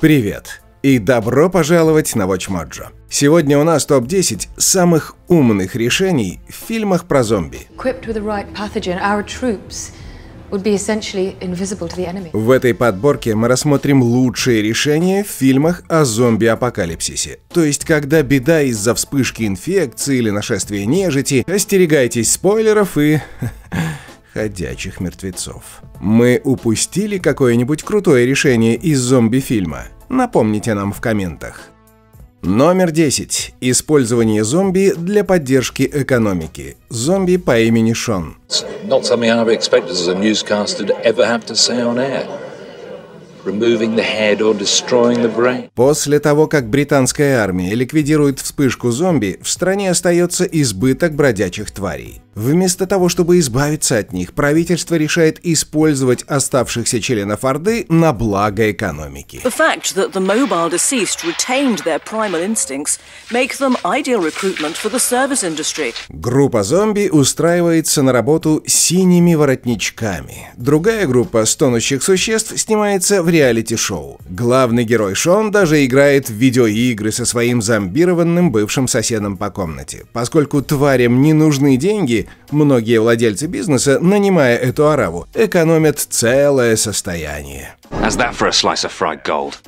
Привет и добро пожаловать на WatchMojo. Сегодня у нас топ-10 самых умных решений в фильмах про зомби. В этой подборке мы рассмотрим лучшие решения в фильмах о зомби-апокалипсисе. То есть, когда беда из-за вспышки инфекции или нашествия нежити, остерегайтесь спойлеров и ходячих мертвецов. Мы упустили какое-нибудь крутое решение из зомби-фильма? Напомните нам в комментах. Номер 10. Использование зомби для поддержки экономики. Зомби по имени Шон. После того, как британская армия ликвидирует вспышку зомби, в стране остается избыток бродячих тварей. Вместо того, чтобы избавиться от них, правительство решает использовать оставшихся членов Орды на благо экономики. Группа зомби устраивается на работу синими воротничками. Другая группа стонущих существ снимается в реалити-шоу. Главный герой Шон даже играет в видеоигры со своим зомбированным бывшим соседом по комнате. Поскольку тварям не нужны деньги, многие владельцы бизнеса, нанимая эту ораву, экономят целое состояние.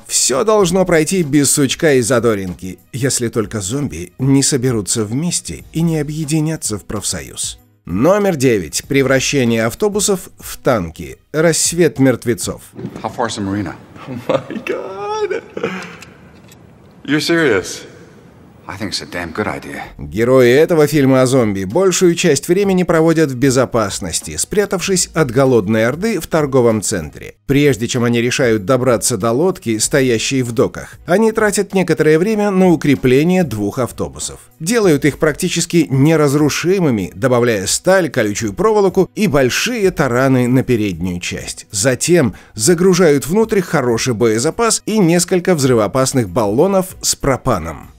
Все должно пройти без сучка и задоринки, если только зомби не соберутся вместе и не объединятся в профсоюз. Номер 9. Превращение автобусов в танки. Рассвет мертвецов. Герои этого фильма о зомби большую часть времени проводят в безопасности, спрятавшись от голодной орды в торговом центре. Прежде чем они решают добраться до лодки, стоящей в доках, они тратят некоторое время на укрепление двух автобусов. Делают их практически неразрушимыми, добавляя сталь, колючую проволоку и большие тараны на переднюю часть. Затем загружают внутрь хороший боезапас и несколько взрывоопасных баллонов с пропаном.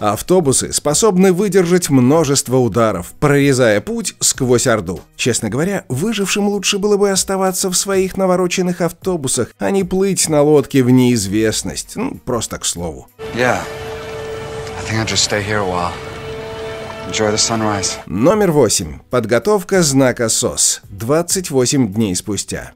Автобусы способны выдержать множество ударов, прорезая путь сквозь Орду. Честно говоря, выжившим лучше было бы оставаться в своих навороченных автобусах, а не плыть на лодке в неизвестность. Ну, просто к слову. Номер 8. Подготовка знака СОС. 28 дней спустя.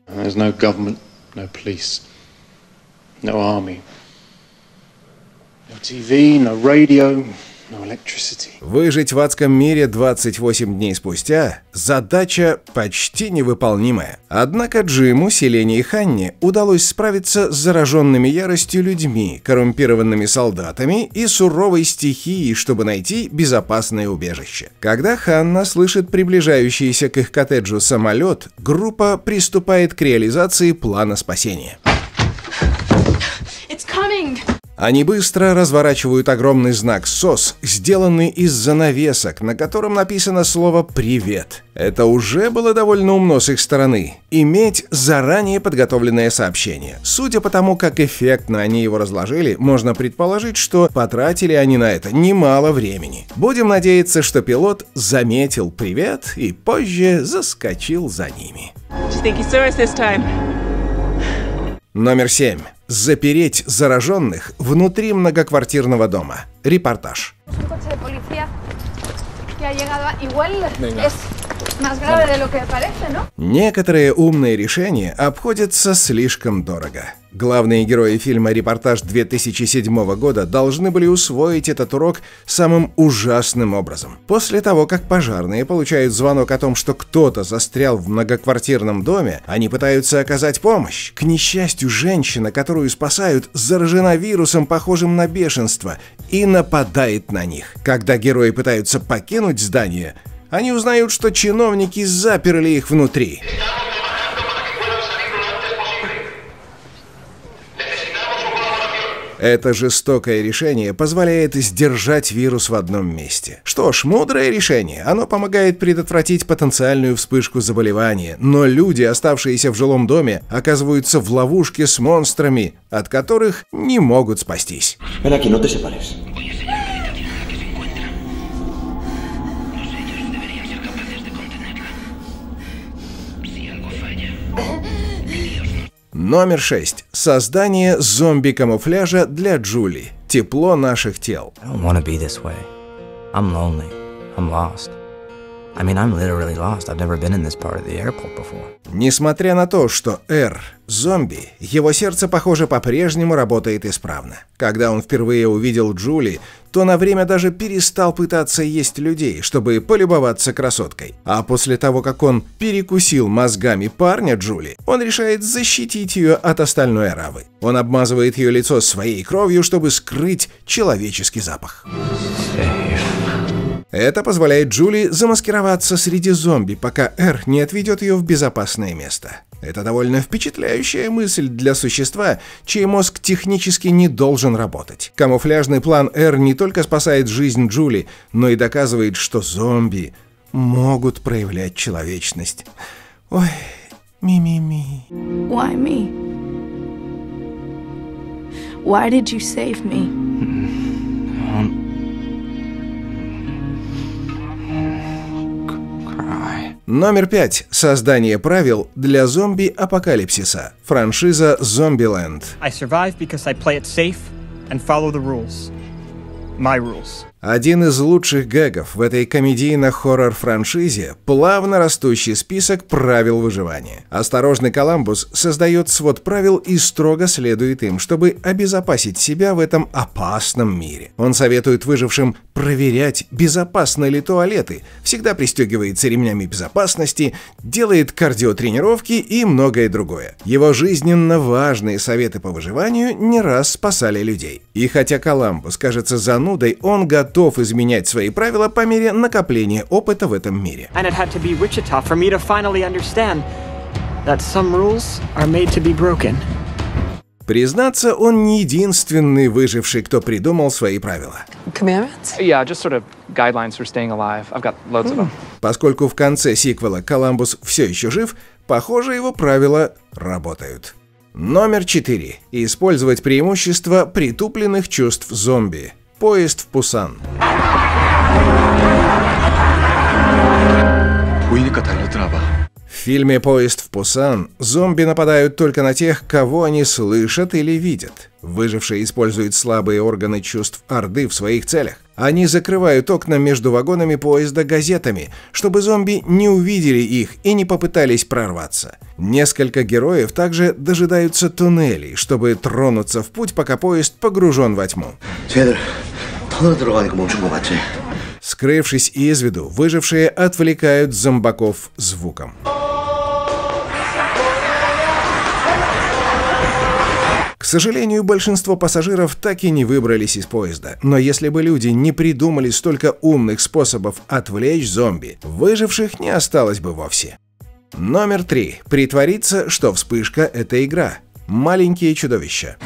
Выжить в адском мире 28 дней спустя – задача почти невыполнимая. Однако Джиму, Селени и Ханне удалось справиться с зараженными яростью людьми, коррумпированными солдатами и суровой стихией, чтобы найти безопасное убежище. Когда Ханна слышит приближающийся к их коттеджу самолет, группа приступает к реализации плана спасения. Они быстро разворачивают огромный знак «СОС», сделанный из занавесок, на котором написано слово «Привет». Это уже было довольно умно с их стороны – иметь заранее подготовленное сообщение. Судя по тому, как эффектно они его разложили, можно предположить, что потратили они на это немало времени. Будем надеяться, что пилот заметил «Привет» и позже заскочил за ними. Номер 7. Запереть зараженных внутри многоквартирного дома. Репортаж. Некоторые умные решения обходятся слишком дорого. Главные герои фильма «Репортаж» 2007 года должны были усвоить этот урок самым ужасным образом. После того, как пожарные получают звонок о том, что кто-то застрял в многоквартирном доме, они пытаются оказать помощь. К несчастью, женщина, которую спасают, заражена вирусом, похожим на бешенство, и нападает на них. Когда герои пытаются покинуть здание, они узнают, что чиновники заперли их внутри. Это жестокое решение позволяет сдержать вирус в одном месте. Что ж, мудрое решение. Оно помогает предотвратить потенциальную вспышку заболевания, но люди, оставшиеся в жилом доме, оказываются в ловушке с монстрами, от которых не могут спастись. Номер 6. Создание зомби-камуфляжа для Джули. Тепло наших тел. Несмотря на то, что Эр зомби, его сердце, похоже, по-прежнему работает исправно. Когда он впервые увидел Джули, то на время даже перестал пытаться есть людей, чтобы полюбоваться красоткой. А после того, как он перекусил мозгами парня Джули, он решает защитить ее от остальной оравы. Он обмазывает ее лицо своей кровью, чтобы скрыть человеческий запах. Это позволяет Джули замаскироваться среди зомби, пока Эр не отведет ее в безопасное место. Это довольно впечатляющая мысль для существа, чей мозг технически не должен работать. Камуфляжный план Эр не только спасает жизнь Джули, но и доказывает, что зомби могут проявлять человечность. Ой, ми-ми-ми. Why me? Why did you save me? Номер 5. Создание правил для зомби-апокалипсиса. Франшиза «Зомбилэнд». Один из лучших гэгов в этой комедийно-хоррор-франшизе – плавно растущий список правил выживания. Осторожный Колумбус создает свод правил и строго следует им, чтобы обезопасить себя в этом опасном мире. Он советует выжившим проверять, безопасны ли туалеты, всегда пристегивается ремнями безопасности, делает кардиотренировки и многое другое. Его жизненно важные советы по выживанию не раз спасали людей. И хотя Колумбус кажется занудой, он готов изменять свои правила по мере накопления опыта в этом мире. Признаться, он не единственный выживший, кто придумал свои правила. Поскольку в конце сиквела Колумбус все еще жив, похоже, его правила работают. Номер 4. Использовать преимущества притупленных чувств зомби. Поезд в Пусан. В фильме «Поезд в Пусан» зомби нападают только на тех, кого они слышат или видят. Выжившие используют слабые органы чувств Орды в своих целях. Они закрывают окна между вагонами поезда газетами, чтобы зомби не увидели их и не попытались прорваться. Несколько героев также дожидаются туннелей, чтобы тронуться в путь, пока поезд погружен во тьму. Скрывшись из виду, выжившие отвлекают зомбаков звуком. К сожалению, большинство пассажиров так и не выбрались из поезда. Но если бы люди не придумали столько умных способов отвлечь зомби, выживших не осталось бы вовсе. Номер 3. Притвориться, что вспышка – это игра. Маленькие чудовища.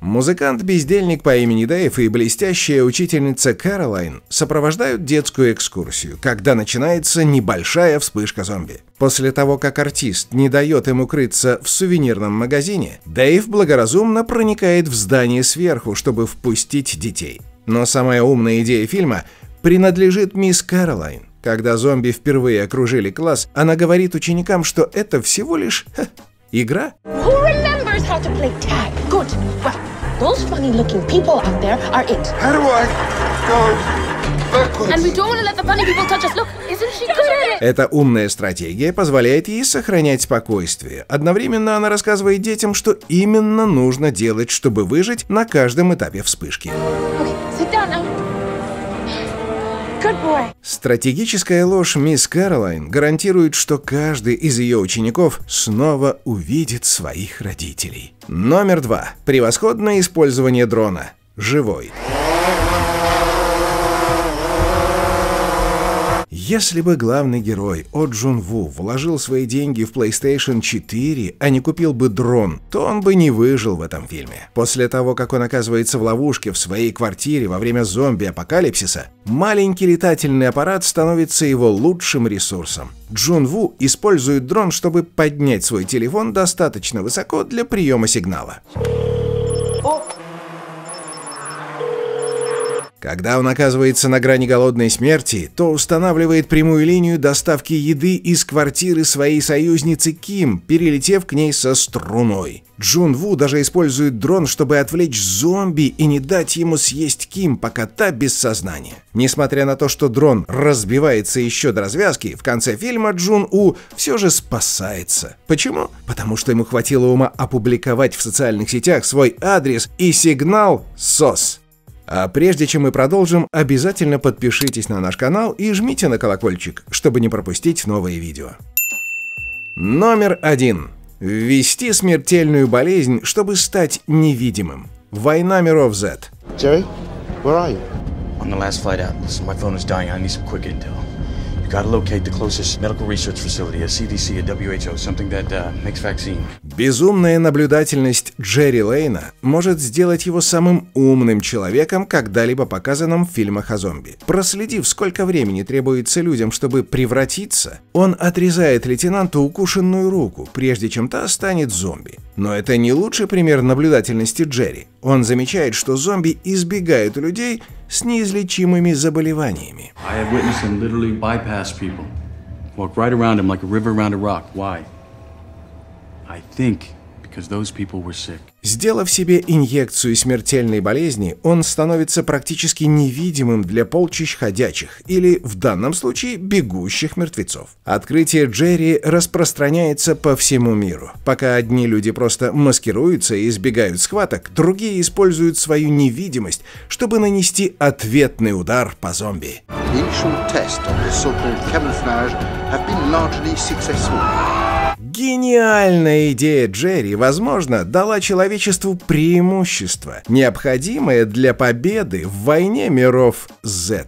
Музыкант-бездельник по имени Дэйв и блестящая учительница Каролайн сопровождают детскую экскурсию, когда начинается небольшая вспышка зомби. После того, как артист не дает им укрыться в сувенирном магазине, Дэйв благоразумно проникает в здание сверху, чтобы впустить детей. Но самая умная идея фильма принадлежит мисс Каролайн. Когда зомби впервые окружили класс, она говорит ученикам, что это всего лишь игра. Эта умная стратегия позволяет ей сохранять спокойствие. Одновременно она рассказывает детям, что именно нужно делать, чтобы выжить на каждом этапе вспышки. Стратегическая ложь мисс Каролайн гарантирует, что каждый из ее учеников снова увидит своих родителей. Номер 2. Превосходное использование дрона. Живой. Если бы главный герой О Джун Ву вложил свои деньги в PlayStation 4, а не купил бы дрон, то он бы не выжил в этом фильме. После того, как он оказывается в ловушке в своей квартире во время зомби-апокалипсиса, маленький летательный аппарат становится его лучшим ресурсом. Джун Ву использует дрон, чтобы поднять свой телефон достаточно высоко для приема сигнала. Когда он оказывается на грани голодной смерти, то устанавливает прямую линию доставки еды из квартиры своей союзницы Ким, перелетев к ней со струной. Джун Ву даже использует дрон, чтобы отвлечь зомби и не дать ему съесть Ким, пока та без сознания. Несмотря на то, что дрон разбивается еще до развязки, в конце фильма Джун У все же спасается. Почему? Потому что ему хватило ума опубликовать в социальных сетях свой адрес и сигнал «СОС». А прежде чем мы продолжим, обязательно подпишитесь на наш канал и жмите на колокольчик, чтобы не пропустить новые видео. Номер 1. Ввести смертельную болезнь, чтобы стать невидимым. «Война миров Z». Jerry, where are you? On the last flight out. Listen, my phone is dying. I need some quick intel. You gotta locate the closest medical research facility, a CDC, a WHO, something that makes vaccine. Безумная наблюдательность Джерри Лейна может сделать его самым умным человеком, когда-либо показанным в фильмах о зомби. Проследив, сколько времени требуется людям, чтобы превратиться, он отрезает лейтенанту укушенную руку, прежде чем та станет зомби. Но это не лучший пример наблюдательности Джерри. Он замечает, что зомби избегают людей с неизлечимыми заболеваниями. Сделав себе инъекцию смертельной болезни, он становится практически невидимым для полчищ ходячих, или, в данном случае, бегущих мертвецов. Открытие Джерри распространяется по всему миру. Пока одни люди просто маскируются и избегают схваток, другие используют свою невидимость, чтобы нанести ответный удар по зомби. Гениальная идея Джерри, возможно, дала человечеству преимущество, необходимое для победы в войне миров Z.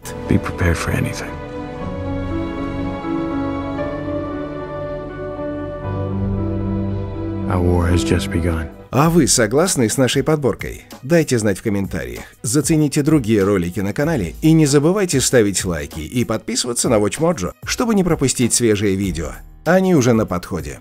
А вы согласны с нашей подборкой? Дайте знать в комментариях. Зацените другие ролики на канале и не забывайте ставить лайки и подписываться на WatchMojo, чтобы не пропустить свежие видео. Они уже на подходе.